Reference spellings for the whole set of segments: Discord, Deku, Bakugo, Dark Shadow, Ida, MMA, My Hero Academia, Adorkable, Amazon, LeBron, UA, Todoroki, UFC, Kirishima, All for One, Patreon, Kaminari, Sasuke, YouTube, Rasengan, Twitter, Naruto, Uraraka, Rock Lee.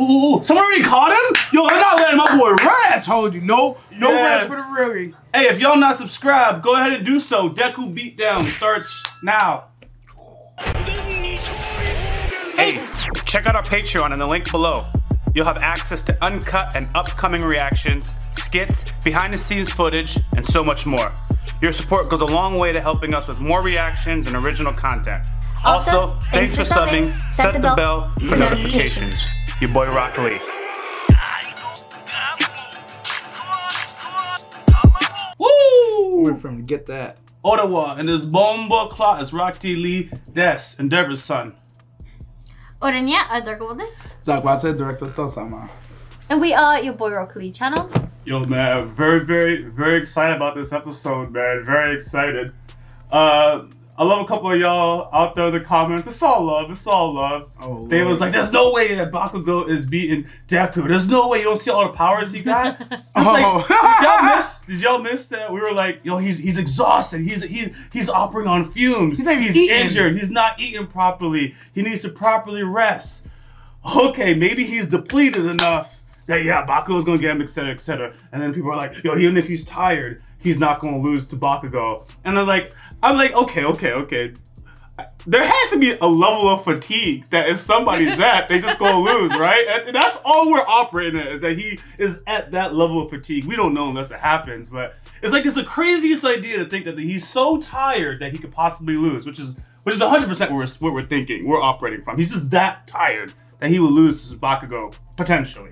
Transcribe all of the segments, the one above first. Ooh, someone already caught him? Yo, I'm not letting my boy rest. I told you, no rest for the weary. Hey, if y'all not subscribed, go ahead and do so. Deku Beatdown starts now. Hey, check out our Patreon in the link below. You'll have access to uncut and upcoming reactions, skits, behind the scenes footage, and so much more. Your support goes a long way to helping us with more reactions and original content. Also, thanks for subbing. Set the bell for notifications. Your boy Rock Lee. Woo! Went from Get That. Ottawa and his bomba clock is Rock T. Lee, Des, and Deborah's son. Orania, a Darkwoldes. Zakwase, Director Tosama. And we are your boy Rock Lee channel. Yo, man, very, very, very excited about this episode, man. Very excited. I love a couple of y'all out there in the comments. It's all love. It's all love. Oh, they was like, "There's no way that Bakugo is beating Deku. There's no way you don't see all the powers he got." Did y'all miss that? We were like, "Yo, he's exhausted. He's operating on fumes. He's injured. He's not eating properly. He needs to properly rest." Okay, maybe he's depleted enough. That yeah, Bakugo's gonna get him, etc., etc. And then people are like, "Yo, even if he's tired, he's not gonna lose to Bakugo." And I'm like, okay. There has to be a level of fatigue that if somebody's at, they just gonna lose, right? And that's all we're operating at, is that he is at that level of fatigue. We don't know unless it happens, but it's like, it's the craziest idea to think that he's so tired that he could possibly lose, which is 100% what we're thinking, we're operating from. He's just that tired that he will lose to Bakugo, potentially.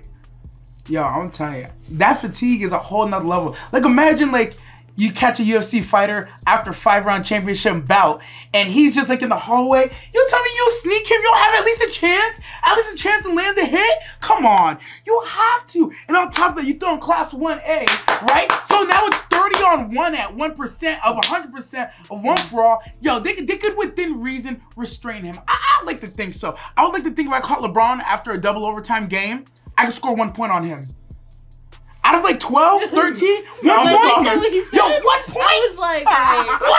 Yo, I'm telling you, that fatigue is a whole nother level. Like, imagine, like, you catch a UFC fighter after 5-round championship bout, and he's just, like, in the hallway. You tell me you'll sneak him? You'll have at least a chance? At least a chance to land a hit? Come on. You have to. And on top of that, you throw in Class 1A, right? So now it's 30 on 1 at 1% of 100% of 1 for all. Yo, they could, within reason, restrain him. I like to think so. I would like to think if I caught LeBron after a double overtime game, I can score 1 point on him. Out of like 12, 13, 1 point? Yo, 1 point? I was like, wait.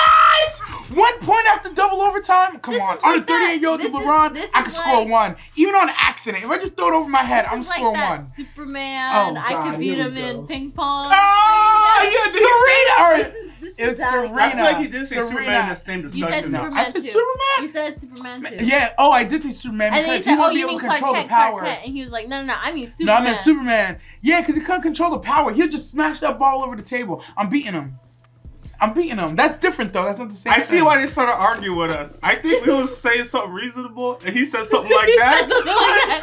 What? 1 point after double overtime? Come on. Under 38-year-old LeBron, I can score 1. Even on accident. If I just throw it over my head, I'm scoring like 1. Superman, oh, God, I could beat him in ping pong. Oh, yeah, Serena. It's Serena. I feel like he did say Serena. Superman in the same discussion. You said Superman. No, I said Superman. You said Superman too. Yeah. Oh, I did say Superman because he won't be able to control the power. And he was like, no, I mean Superman. No, I meant Superman. Yeah, because he couldn't control the power. He'll just smash that ball over the table. I'm beating him. That's different though. That's not the same thing. I see why they started arguing with us. I think we was saying something reasonable, and he said something like that.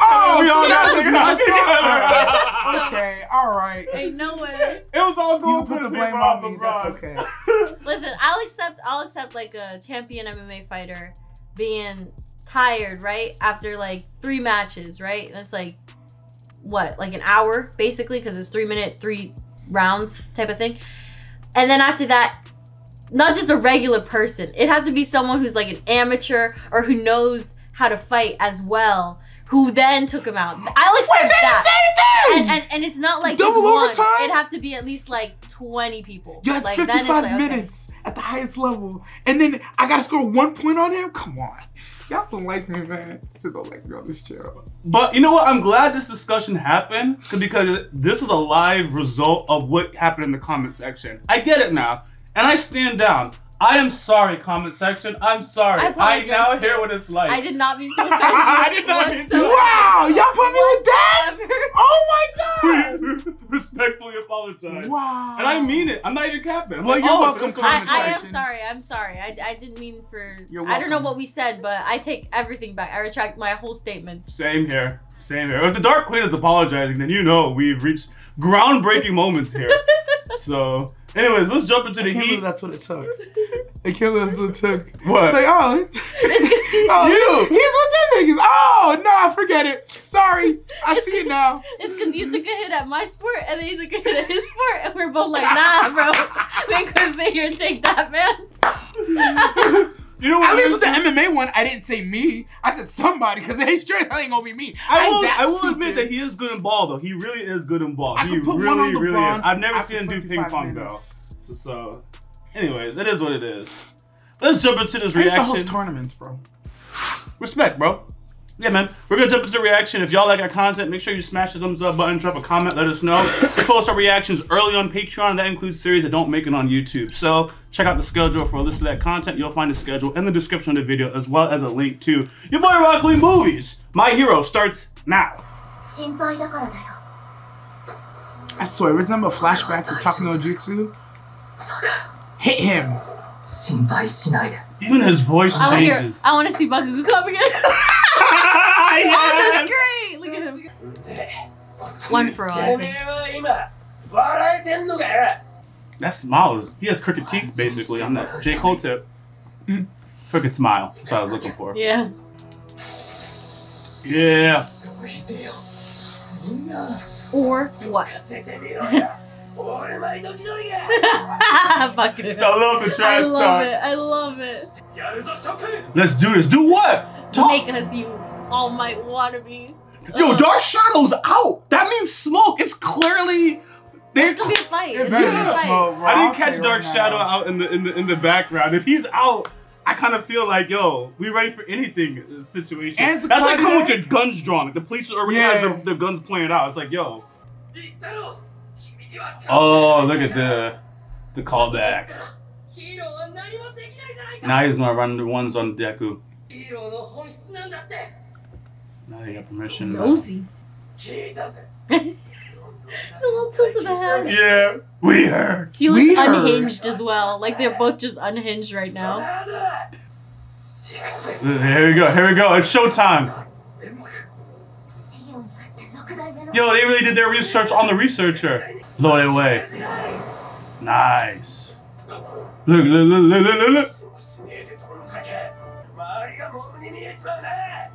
Oh, we all got together. Okay, all right. Ain't no way. It was all going. You put the blame on me. That's okay. Listen, I'll accept like a champion MMA fighter being tired, right? After like 3 matches, right? And it's like what, like an hour basically, because it's 3 rounds type of thing. And then after that, not just a regular person. It'd have to be someone who's like an amateur or who knows how to fight as well, who then took him out. I'll accept that. The same thing? And it's not like double overtime. It'd have to be at least like 20 people. Yeah, it's like 55 like, minutes okay. At the highest level. And then I gotta score 1 point on him? Come on. Y'all don't like me, man. Y'all don't like me on this channel. But you know what? I'm glad this discussion happened because this is a live result of what happened in the comment section. I get it now. And I stand down. I am sorry, comment section. I'm sorry. I now hear what it's like. I did not mean to offend you. I did not mean to. Wow! Y'all put me with that? Oh my God! Respectfully apologize. Wow. And I mean it. I'm not even capping. Well, like, you're welcome, comment section. I am sorry. I'm sorry. I didn't mean for... I don't know what we said, but I take everything back. I retract my whole statements. Same here. Same here. If the Dark Queen is apologizing, then you know we've reached groundbreaking moments here. So... Anyways, let's jump into the heat. That's what it took. I can't believe that's what it took. What? Like, oh. You. He's with them niggas. Oh, nah, forget it. Sorry. I see it now. It's because you took a hit at my sport, and then you took a hit at his sport, and we're both like, nah, bro. We couldn't sit here and take that, man. You know what? At least with the MMA one, I didn't say me. I said somebody, because it ain't straight. That ain't gonna be me. I will admit that he is good in ball, though. He really is good in ball. He really, really is. I've never seen him do ping pong, though. So, anyways, it is what it is. Let's jump into this reaction. I used to host tournaments, bro. Respect, bro. Yeah, man, we're going to jump into the reaction. If y'all like our content, make sure you smash the thumbs up button, drop a comment, let us know. We post our reactions early on Patreon. That includes series that don't make it on YouTube. So check out the schedule for a list of that content. You'll find the schedule in the description of the video, as well as a link to your boy Rock Lee Movies. My Hero starts now. I swear, remember a flashback to Takano Jutsu? Hit him. Even his voice changes. I want to see Bakugo come again. Yeah. Oh, that's great! Look at him. One for all. That smile is, he has crooked teeth basically on that J. Cole tip. Crooked smile. That's what I was looking for. Yeah. Yeah. Or what? Fuck it. I love the trash talk. I love it. Let's do this. Do what? Talk. Make us you. All Might wannabe. Yo, Dark Shadow's out. That means smoke. It's clearly there's gonna be a fight. I didn't catch Dark Shadow out in the background. If he's out, I kind of feel like, yo, we ready for anything situation. And that's like coming with your guns drawn. Like the police already has their guns playing out. It's like, yo. Oh, look at the callback. Now he's gonna run the ones on Deku. Now they got permission. Nosy. Yeah, we heard. He looks unhinged as well. Like they're both just unhinged right now. Here we go. Here we go. It's showtime. Yo, they really did their research on the researcher. Blow it away. Nice. Look, look.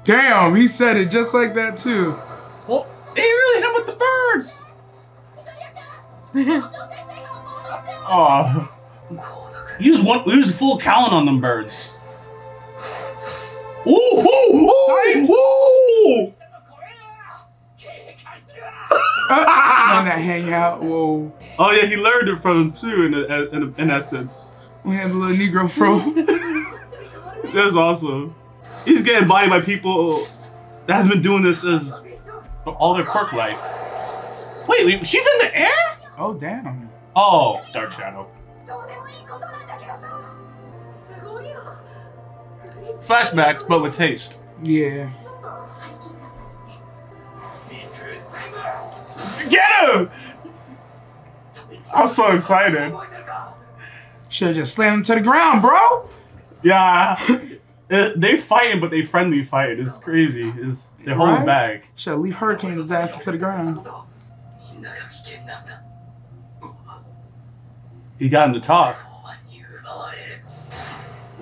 Damn, he said it just like that too. Well, he really hit him with the birds. Oh, use full Callan on them birds. Ooh, ooh. On that hangout, whoa. Oh yeah, he learned it from him too. In that sense, we had a little Negro fro. That's awesome. He's getting bodied by people that has been doing this as all their quirk life. Wait, she's in the air? Oh, damn. Oh, Dark Shadow. Flashbacks, but with taste. Yeah. Get him! I'm so excited. Should've just slammed him to the ground, bro. Yeah. They fighting, but they friendly fight. It's crazy. They're holding back. Should I leave Hurricane's ass to the ground? He got him to talk.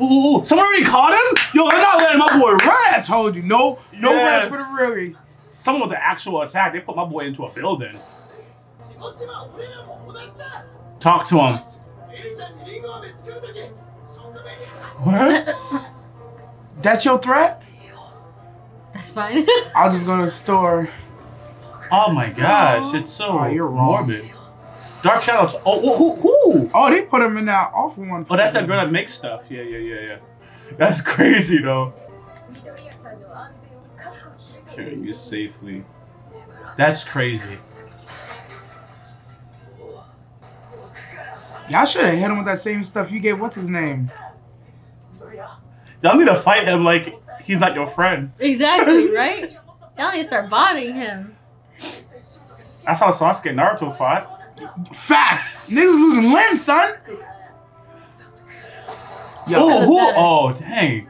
Ooh, someone already caught him? Yo, they're not letting my boy rest. I told you, no rest for the weary. Someone with the actual attack, they put my boy into a building. Talk to him. What? That's your threat? That's fine. I'll just go to the store. Oh my gosh, it's so morbid. Dark Shadows. Oh, they put him in that All For One. Oh, that's that girl that makes stuff. Yeah. That's crazy though. Carrying you safely. That's crazy. Y'all should have hit him with that same stuff you gave. What's his name? Y'all need to fight him like he's not your friend. Exactly, right? Y'all need to start bodying him. That's how Sasuke and Naruto fought. Facts! Niggas losing limbs, son! Yo, oh, dang.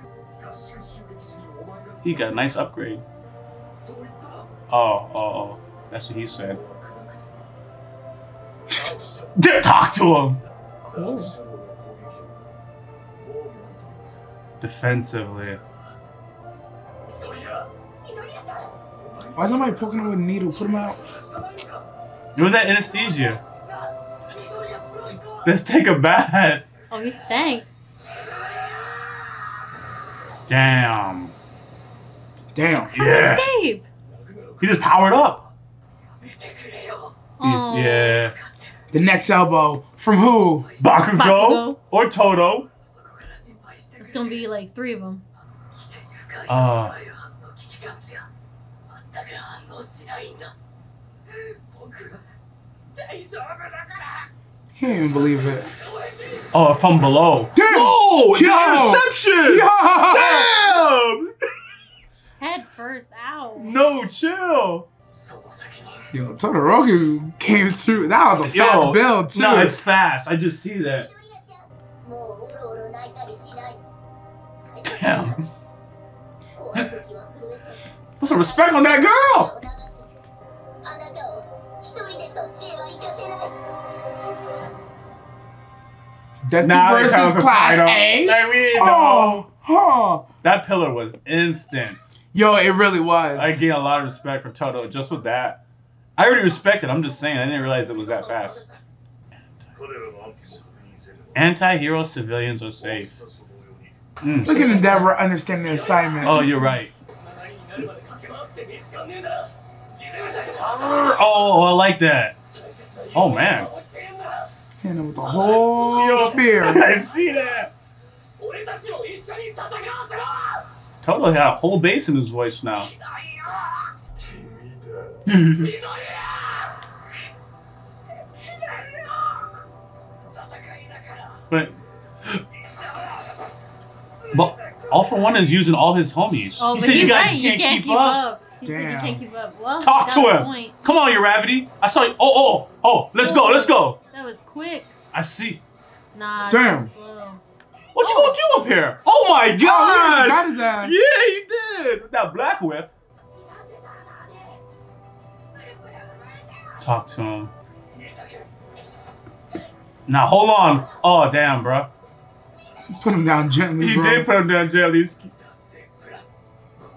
He got a nice upgrade. Oh. That's what he said. Talk to him! Cool. Defensively. Why is somebody poking him with a needle? Put him out. It was that anesthesia. Let's take a bath. Oh, he's stank. Damn. Yeah. Escape. He just powered up. Yeah. The next elbow. From who? Bakugo? Or Todo? It's gonna be like 3 of them. He didn't even believe it. Oh, from below. Damn! Oh, he had a reception! Yeah. Damn! Head first, ow. No, chill. Yo, Todoroki came through. That was a fast build, too. No, it's fast. I just see that. Damn. Put some respect on that girl! Deku versus Class A? Like, we know. That pillar was instant. Yo, it really was. I gained a lot of respect for Toto just with that. I already respect it. I'm just saying. I didn't realize it was that fast. Anti-hero civilians are safe. Mm. Look at the Deborah understanding the assignment. Oh, you're right. Oh, I like that. Oh, man. Hit him with the whole spear. I see that. Totally had a whole bass in his voice now. But All for One is using all his homies. Oh, he said you guys can't keep up. Damn. You can't keep up. Well, talk to him. Come on, you Ravity. I saw you. Oh, let's go. Let's go. That was quick. I see. Nah, damn. What you gonna do up here? Oh my gosh! Oh, he got his ass. Yeah, you did! With that black whip. Talk to him. Now hold on. Oh damn, bro. Put him down gently. He did put him down gently.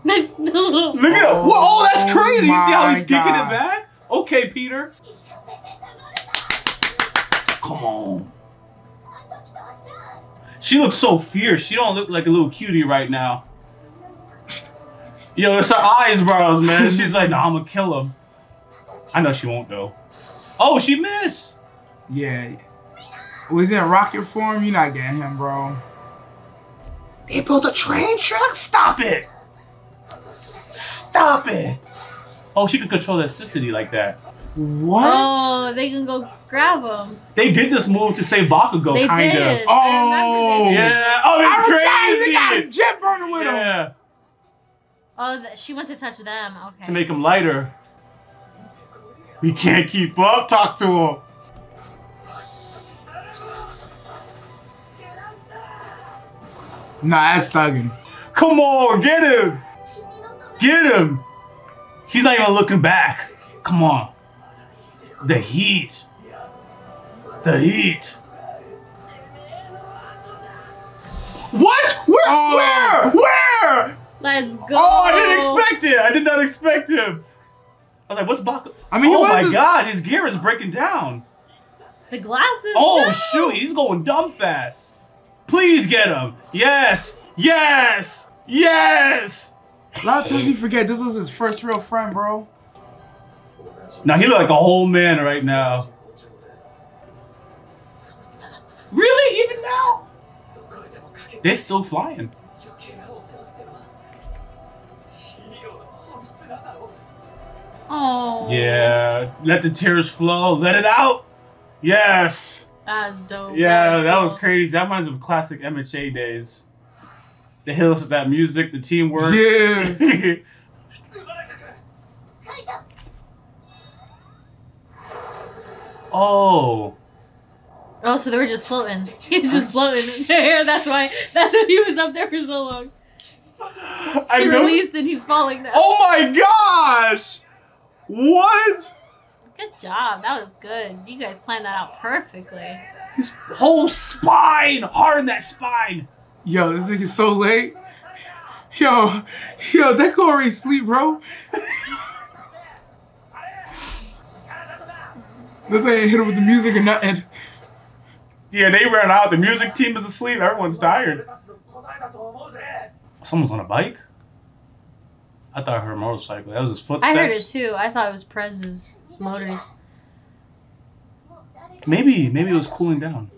Look at him. Whoa, oh, that's crazy. You see how he's kicking it back? Okay, Peter. Come on. She looks so fierce. She don't look like a little cutie right now. Yo, it's her eyes, bros, man. She's like, nah, I'm gonna kill him. I know she won't though. Oh, she missed. Yeah. Was in rocket form? You're not getting him, bro. They built a train track? Stop it! Stop it! Oh, she can control electricity like that. What? Oh, they can go grab him. They did this move to save Bakugo, kind of. Oh, yeah. Oh, it's crazy. They got a jet burner with him. Oh, she went to touch them. Okay. To make him lighter. We can't keep up. Talk to him. Nah, that's thugging. Come on, get him! Get him! He's not even looking back. Come on. The heat. The heat. What? Where? Where? Let's go. Oh, I didn't expect it. I did not expect him. I was like, what's Bakugo? I mean, oh my god, his gear is breaking down. The glasses. Oh, shoot. He's going dumb fast. Please get him! Yes! Yes! Yes! A lot of times you forget this was his first real friend, bro. Now he look like a whole man right now. Really? Even now? They're still flying. Oh. Yeah. Let the tears flow. Let it out. Yes. That's dope. Yeah, that was crazy. That reminds me of classic MHA days. The hills with that music, the teamwork. Yeah. Oh. Oh, so they were just floating. He was just floating in the air. That's why. That's why he was up there for so long. She released and he's falling down. Oh my gosh! What? Good job. That was good. You guys planned that out perfectly. His whole spine! Harden that spine! Yo, this nigga's so late. Yo, Deku already sleep, bro. This ain't hit him with the music or nothing. Yeah, they ran out. The music team is asleep. Everyone's tired. Someone's on a bike? I thought I heard a motorcycle. That was his footsteps. I heard it too. I thought it was Prez's motors. Maybe it was cooling down.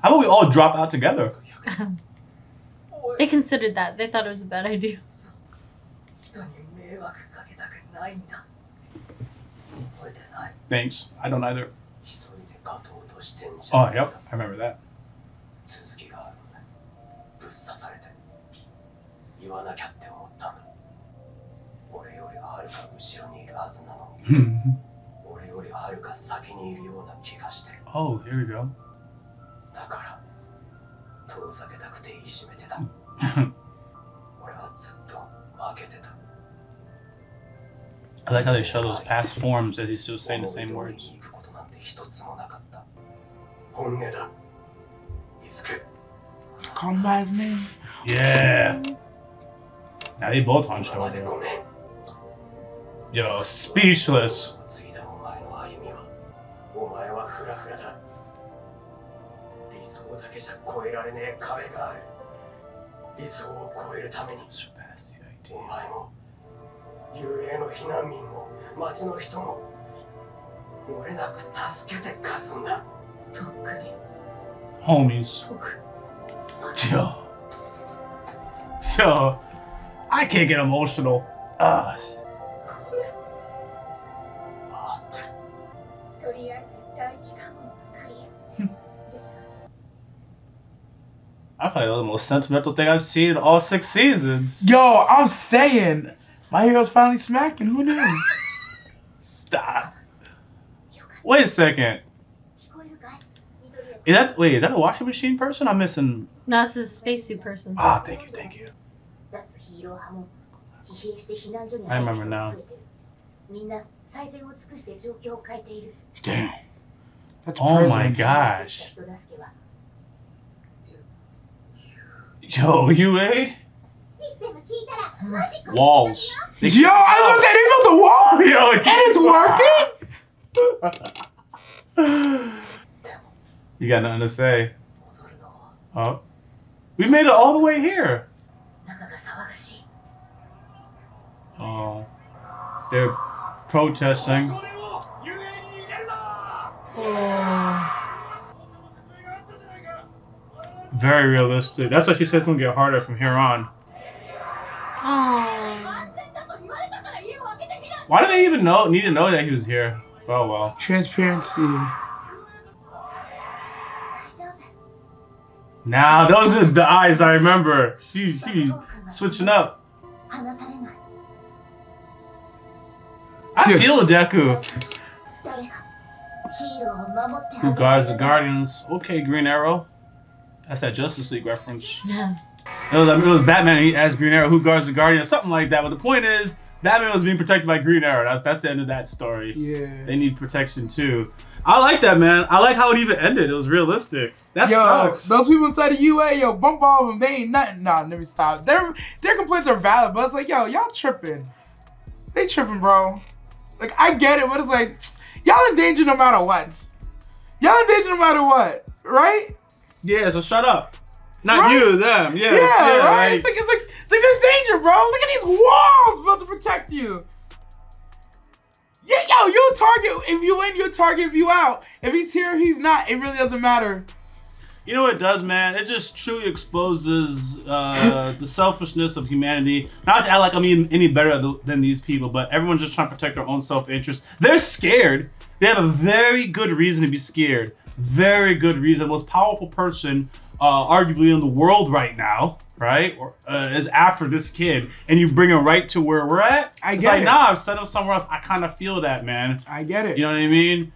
How about we all drop out together? They considered that. They thought it was a bad idea. Thanks. I don't either. Oh, yep. I remember that. Oh, here we go. I like how they show those past forms as he's still saying the same words. Come by his name. Yeah. Now they both hunched over. Yo, speechless. Surpass the idea. Homies. So I can't get emotional. I probably the most sentimental thing I've seen all 6 seasons. Yo, I'm saying. My hero's finally smacking. Who knew? Stop. Wait a second. Is that, wait, is that a washing machine person? I'm missing. No, it's a spacesuit person. Ah, thank you, thank you. I remember now. Damn. That's oh prison. My gosh. Yo, UA? Walls. Yo, I was gonna say they built a wall, yo, and it's working. You got nothing to say. Oh, we made it all the way here. Oh, they're protesting. Very realistic. That's why she said it's gonna get harder from here on. Aww. Why do they even know? Need to know that he was here? Oh well. Transparency. Now those are the eyes I remember. She switching up. I feel Deku. Who guards the guardians? Okay, Green Arrow. That's that Justice League reference. Yeah. It was Batman, and he asked Green Arrow who guards the Guardian, something like that. But the point is, Batman was being protected by Green Arrow. That's the end of that story. Yeah. They need protection too. I like that, man. I like how it even ended. It was realistic. That sucks. Those people inside the UA, yo, bump all of them. They ain't nothing. Nah, never stop. Their complaints are valid, but it's like, yo, y'all tripping. They tripping, bro. Like, I get it, but it's like, y'all in danger no matter what. Y'all in danger no matter what, right? Yeah, so shut up. Not right? You, them. Yes, yeah, right? It's like there's danger, bro. Look at these walls built to protect you. Yeah, yo, you'll target. If you in, you'll target. If you out. If he's here, he's not. It really doesn't matter. You know what it does, man? It just truly exposes the selfishness of humanity. Not to act like I'm any better than these people, but everyone's just trying to protect their own self-interest. They're scared. They have a very good reason to be scared. Very good reason. The most powerful person arguably in the world right now, right, is after this kid, and you bring him right to where we're at. I get it. Nah, I've set him somewhere else. I kind of feel that, man. I get it. You know what I mean?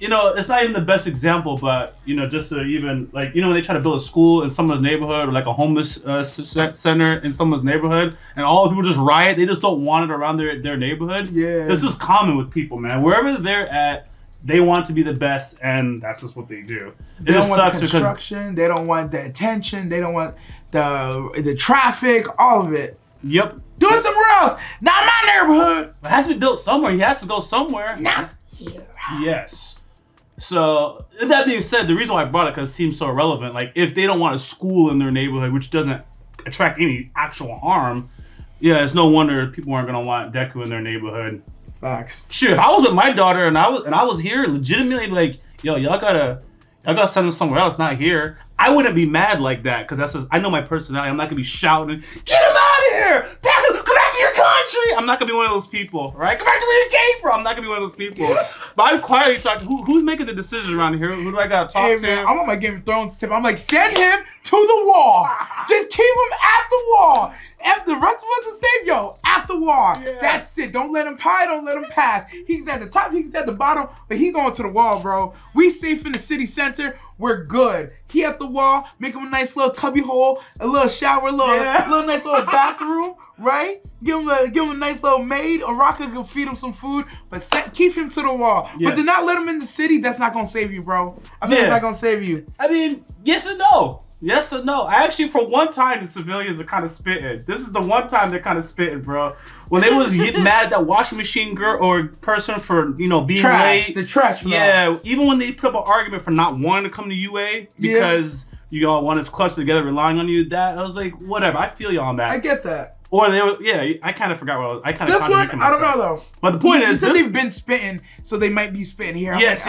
You know, it's not even the best example, but you know, just to even like, you know, when they try to build a school in someone's neighborhood or like a homeless center in someone's neighborhood, and all the people just riot. They just don't want it around their neighborhood. Yeah, this is common with people, man. Wherever they're at. They want to be the best, and that's just what they do. They don't want the construction. They don't want the attention. They don't want the traffic. All of it. Yep. Do it somewhere else. Not my neighborhood. It has to be built somewhere. He has to go somewhere. Not here. Yes. So that being said, the reason why I brought it because it seems so relevant. Like if they don't want a school in their neighborhood, which doesn't attract any actual harm, yeah, it's no wonder people aren't gonna want Deku in their neighborhood. Facts. Sure, if I was with my daughter and I was here, legitimately like, yo, y'all gotta send them somewhere else, not here. I wouldn't be mad like that because I know my personality. I'm not gonna be shouting, get him out of here, back him, come back to your country. I'm not gonna be one of those people, right? Come back to where you came from. I'm not gonna be one of those people. But I'm quietly talking. Who's making the decision around here? Who do I gotta talk to? Man, I'm on my Game of Thrones tip. I'm like, send him to the wall. Just keep him at the wall. If the rest of us are safe, yo, at the wall. Yeah. That's it. Don't let him pie. Don't let him pass. He's at the top. He's at the bottom. But he going to the wall, bro. We safe in the city center. We're good. He at the wall. Make him a nice little cubby hole, a little shower, a little nice little bathroom, right? Give him a nice little maid. Uraraka can feed him some food, but keep him to the wall. Yes. But do not let him in the city. That's not gonna save you, bro. I mean, it's not gonna save you. I mean, yes and no. Yes or no? I actually, for one time, the civilians are kind of spitting. This is the one time they're kind of spitting, bro. When they was getting mad that washing machine girl or person for, you know, being late. The trash, bro. Yeah, even when they put up an argument for not wanting to come to UA because you all want us clutched together relying on you, that, I was like, whatever, I feel you on that. I get that. Or they were, I kind of forgot what I was. I kind of contradicted myself. I don't know though. But the point is, they've been spitting, so they might be spitting here. I'm yes.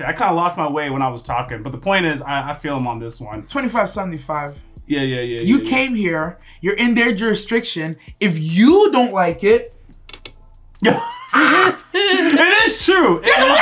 I kind of lost my way when I was talking. But the point is, I feel them on this one. 2575. Yeah. You came here. You're in their jurisdiction. If you don't like it, it is true. It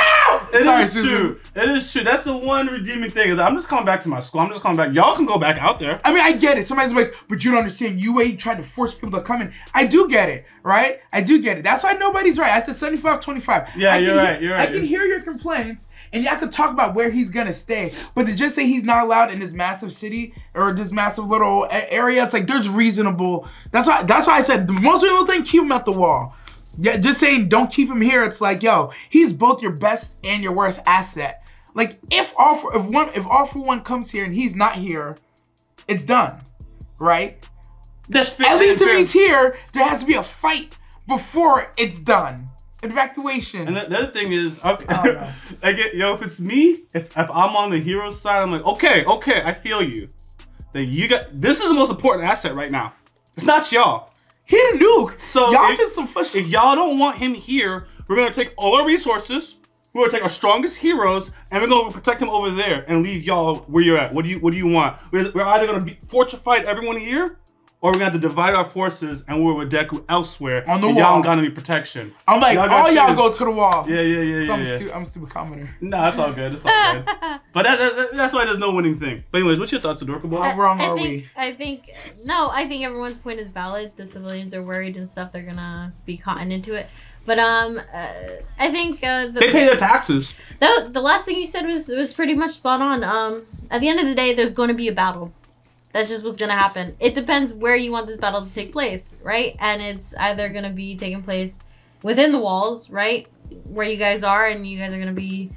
is true. It is true. That's the one redeeming thing. Is I'm just coming back to my school. I'm just coming back. Y'all can go back out there. I mean, I get it. Somebody's like, but you don't understand. UA tried to force people to come in. I do get it, right? I do get it. That's why nobody's right. I said 75-25. Yeah, you're right. You're right. I can hear your complaints, and y'all could talk about where he's gonna stay. But to just say he's not allowed in this massive city or this massive little area, it's like there's reasonable. That's why I said the most reasonable thing. Keep him at the wall. Yeah, just saying don't keep him here. It's like, yo, he's both your best and your worst asset. Like if all for one comes here and he's not here, it's done, right? That's at least if he's here, there has to be a fight before it's done. Evacuation. And the other thing is, okay, I get, yo, if it's me, if I'm on the hero side, I'm like, okay, I feel you. Then you got this is the most important asset right now. It's not y'all. He a nuke. So y'all did some fun. If y'all don't want him here, we're gonna take all our resources. We're gonna take our strongest heroes, and we're gonna protect him over there and leave y'all where you're at. What do you want? We're either gonna fortify everyone here, or we're gonna have to divide our forces and we're with Deku elsewhere. On the wall. Y'all don't got any protection. I'm like, all y'all go to the wall. Yeah. I'm a stupid commenter. Nah, it's all good. It's all good. But that's why there's no winning thing. But anyways, what's your thoughts, Adorkable? How wrong are we? I think everyone's point is valid. The civilians are worried and stuff. They're gonna be caught into it. But I think they pay their taxes. The last thing you said was pretty much spot on. At the end of the day, there's going to be a battle. That's just what's gonna happen. It depends where you want this battle to take place, right? And it's either gonna be taking place within the walls, right? Where you guys are, and you guys are gonna be,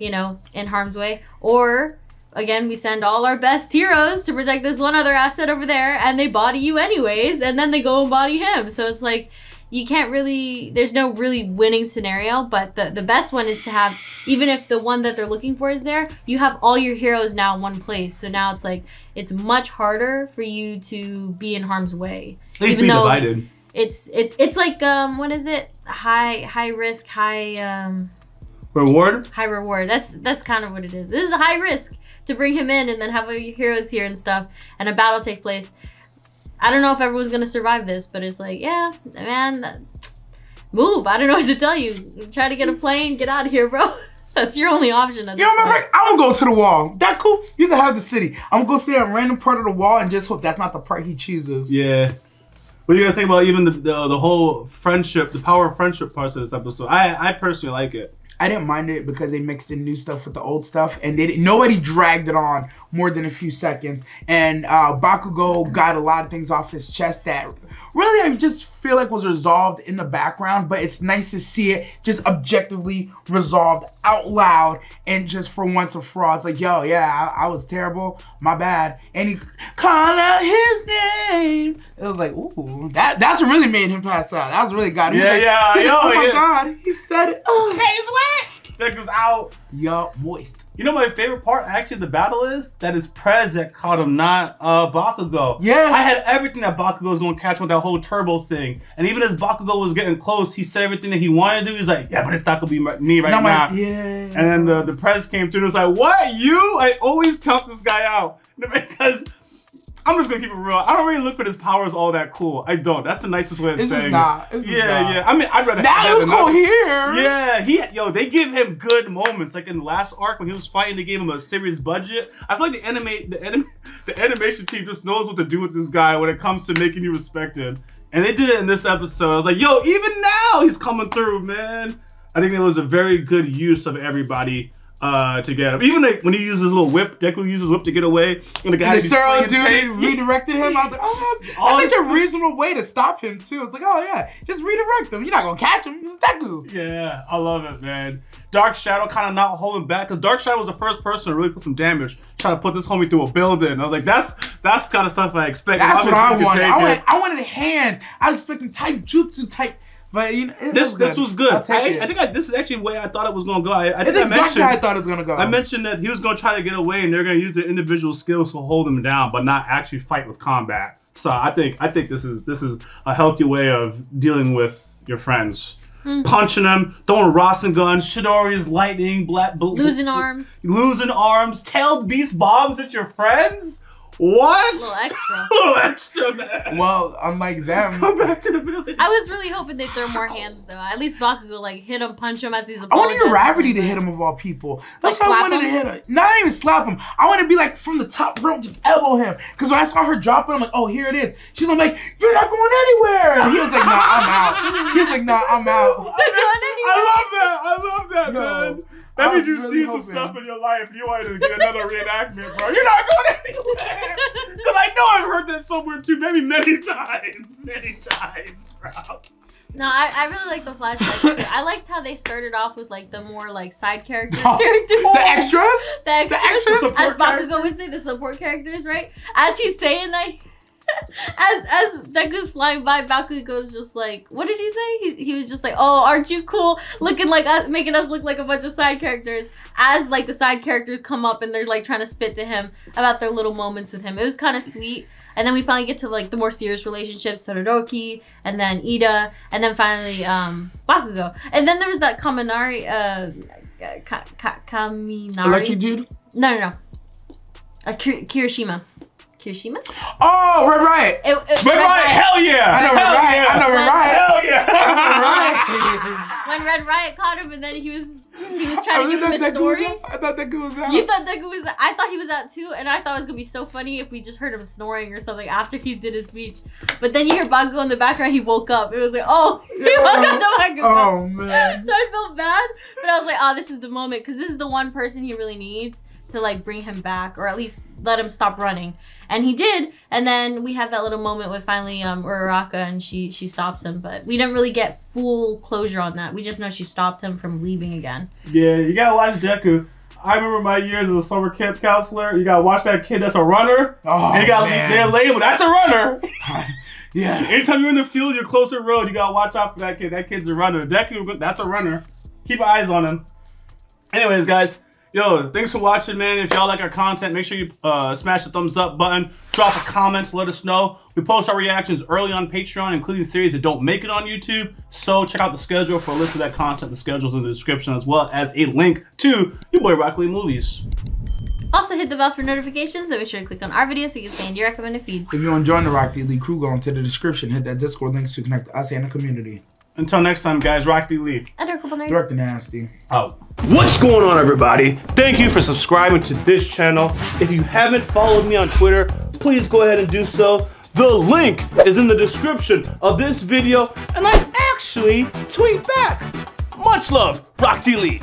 you know, in harm's way. Or, again, we send all our best heroes to protect this one other asset over there, and they body you anyways, and then they go and body him. So it's like, you can't really, there's no really winning scenario, but the best one is to have, even if the one that they're looking for is there, you have all your heroes now in one place. So now it's like, it's much harder for you to be in harm's way. At least be divided. It's like, what is it? High risk, high... reward? High reward. That's kind of what it is. This is a high risk to bring him in and then have all your heroes here and stuff, and a battle take place. I don't know if everyone's gonna survive this, but it's like, yeah, man, move. I don't know what to tell you. Try to get a plane, get out of here, bro. That's your only option. You know, remember, I'm gonna go to the wall. That cool? You can have the city. I'm gonna go stay at a random part of the wall and just hope that's not the part he chooses. Yeah. What do you guys think about even the whole friendship, the power of friendship parts of this episode? I personally like it. I didn't mind it because they mixed in new stuff with the old stuff, and nobody dragged it on more than a few seconds. And Bakugo got a lot of things off his chest that really I just feel like was resolved in the background, but it's nice to see it just objectively resolved out loud and just for once and for all. It's like, yo, yeah, I was terrible, my bad. And he called out his name. It was like, ooh, that's what really made him pass out. That's really got him. He's like, oh my God, he said it. Oh, he's wet. That goes out. Yup, moist. You know my favorite part actually the battle is? That is Prez that caught him, not Bakugo. Yeah. I had everything that Bakugo was gonna catch with that whole turbo thing. And even as Bakugo was getting close, he said everything that he wanted to do. He's like, yeah, but it's not gonna be me right now. And then the Prez came through and was like, what, you? I always count this guy out. Because I'm just gonna keep it real. I don't really look for his powers all that cool. I don't. That's the nicest way of saying it. It's just not. Yeah. I mean, I'd rather. That was cool here. Yeah. Yo, they give him good moments. Like in the last arc when he was fighting, they gave him a serious budget. I feel like the animation team just knows what to do with this guy when it comes to making you respected. And they did it in this episode. I was like, yo, even now he's coming through, man. I think it was a very good use of everybody. To get him. Even like, when he uses his little whip, Deku uses his whip to get away. And the guy redirected him out there. Oh, that's such a reasonable way to stop him too. It's like, oh yeah, just redirect him. You're not gonna catch him. It's Deku. Yeah, I love it, man. Dark Shadow kind of not holding back because Dark Shadow was the first person to really put some damage, trying to put this homie through a building. I was like, that's kind of stuff I expected. That's what I wanted. I wanted hands. I was expecting tight jutsu type. But you know, this was good. I think this is actually the way I thought it was gonna go. It's exactly how I thought it was gonna go. I mentioned that he was gonna try to get away, and they're gonna use their individual skills to hold him down, but not actually fight with combat. So I think this is a healthy way of dealing with your friends. Mm. Punching them, throwing Rasengan, Shidori's lightning, losing arms, tailed beast bombs at your friends. What? A little extra. A little extra, man. Well, unlike them. Come back to the village. I was really hoping they'd throw more hands, though. At least Bakugo, like, hit him, punch him as he's a I wanted Gravity to hit him, of all people. That's like, why I wanted to hit him. Not even slap him. I wanted to be, like, from the top rope, just elbow him. Because when I saw her dropping, I'm like, oh, here it is. She's like, you're not going anywhere. And he was like, nah, I'm out. He was like, nah, I'm out. I love that. I love that, man. That means you see some stuff in your life. You wanted to get another reenactment, bro. You're not going anywhere. Because I know I've heard that somewhere too, maybe many times, bro. No, I really like the flashbacks too. I liked how they started off with like the more like side character characters. The extras? As Bakugo would say, the support characters, right? As he's saying that, as Deku's flying by, Bakugo's just like, what did he say? He was just like, oh, aren't you cool? Looking like us, making us look like a bunch of side characters. As like the side characters come up and they're like trying to spit to him about their little moments with him. It was kind of sweet. And then we finally get to like the more serious relationships, Todoroki, and then Ida, and then finally Bakugo. And then there was that Kaminari, Kaminari? Electric dude? No. Kirishima. Kirishima? Oh, Red Riot! Hell yeah! I know Red Riot! When Red Riot caught him and then he was trying to give him a story. I thought Deku was out. You thought Deku was out? I thought he was out too, and I thought it was gonna be so funny if we just heard him snoring or something after he did his speech. But then you hear Bakugo in the background, he woke up. It was like, oh, he woke up to Bakugo. Oh man. So I felt bad, but I was like, oh, this is the moment, because this is the one person he really needs to like bring him back, or at least let him stop running. And he did, and then we have that little moment with finally Uraraka, and she stops him, but we didn't really get full closure on that. We just know she stopped him from leaving again. Yeah, you gotta watch Deku. I remember my years as a summer camp counselor. You gotta watch that kid that's a runner. Oh, and you gotta leave their label, that's a runner. Yeah. Anytime you're in the field, you're closer road, you gotta watch out for that kid. That kid's a runner. Deku, that's a runner. Keep eyes on him. Anyways, guys. Yo, thanks for watching, man. If y'all like our content, make sure you smash the thumbs up button, drop a comment, let us know. We post our reactions early on Patreon, including series that don't make it on YouTube. So check out the schedule for a list of that content. The schedule's in the description, as well as a link to your boy Rock Lee Movies. Also hit the bell for notifications and make sure you click on our video so you can stay in your recommended feed. If you want to join the Rock Lee crew, go into the description, hit that Discord links to connect to us and the community. Until next time, guys, Rock Lee. And Dark Nasty. Out. What's going on, everybody? Thank you for subscribing to this channel. If you haven't followed me on Twitter, please go ahead and do so. The link is in the description of this video, and I actually tweet back. Much love, Rock Lee.